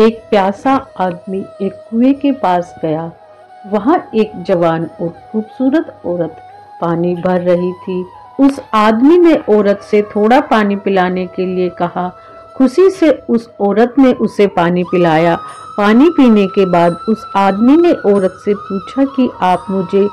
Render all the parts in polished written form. एक प्यासा आदमी एक कुएं के पास गया। वहाँ एक जवान और खूबसूरत औरत पानी भर रही थी। उस आदमी ने औरत से थोड़ा पानी पिलाने के लिए कहा। खुशी से उस औरत ने उसे पानी पिलाया। पानी पीने के बाद उस आदमी ने औरत से पूछा कि आप मुझे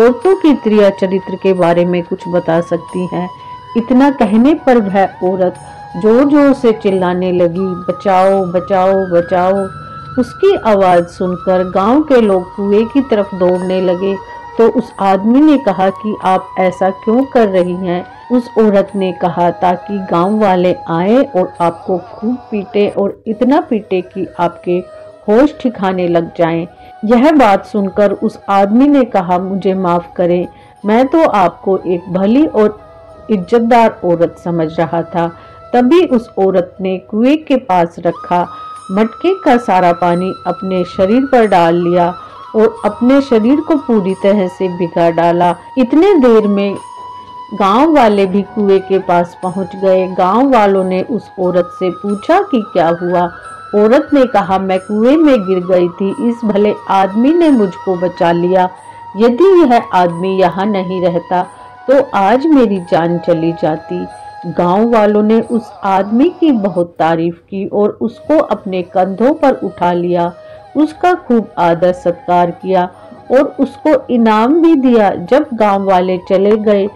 औरतों की क्रिया चरित्र के बारे में कुछ बता सकती हैं। इतना कहने पर वह औरत जोर-जोर से चिल्लाने लगी, बचाओ बचाओ बचाओ। उसकी आवाज़ सुनकर गांव के लोग कुएं की तरफ दौड़ने लगे। तो उस आदमी ने कहा कि आप ऐसा क्यों कर रही हैं। उस औरत ने कहा ताकि गांव वाले आए और आपको खूब पीटे, और इतना पीटे कि आपके होश ठिकाने लग जाएं। यह बात सुनकर उस आदमी ने कहा, मुझे माफ़ करें, मैं तो आपको एक भली और इज्जतदार औरत समझ रहा था। तभी उस औरत ने कुएं के पास रखा मटके का सारा पानी अपने शरीर पर डाल लिया और अपने शरीर को पूरी तरह से भिगा डाला। इतने देर में गांव वाले भी कुएं के पास पहुंच गए। गांव वालों ने उस औरत से पूछा कि क्या हुआ। औरत ने कहा, मैं कुएं में गिर गई थी, इस भले आदमी ने मुझको बचा लिया। यदि यह आदमी यहाँ नहीं रहता तो आज मेरी जान चली जाती। गांव वालों ने उस आदमी की बहुत तारीफ की और उसको अपने कंधों पर उठा लिया। उसका खूब आदर सत्कार किया और उसको इनाम भी दिया। जब गांव वाले चले गए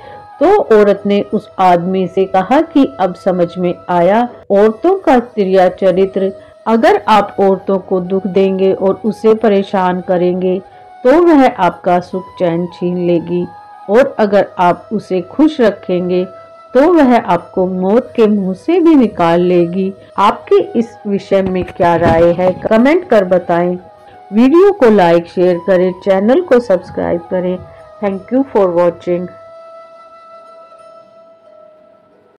तो औरत ने उस आदमी से कहा कि अब समझ में आया औरतों का क्रिया चरित्र। अगर आप औरतों को दुख देंगे और उसे परेशान करेंगे तो वह आपका सुख चैन छीन लेगी, और अगर आप उसे खुश रखेंगे तो वह आपको मौत के मुंह से भी निकाल लेगी। आपकी इस विषय में क्या राय है, कमेंट कर बताएं। वीडियो को लाइक शेयर करें, चैनल को सब्सक्राइब करें। Thank you for watching.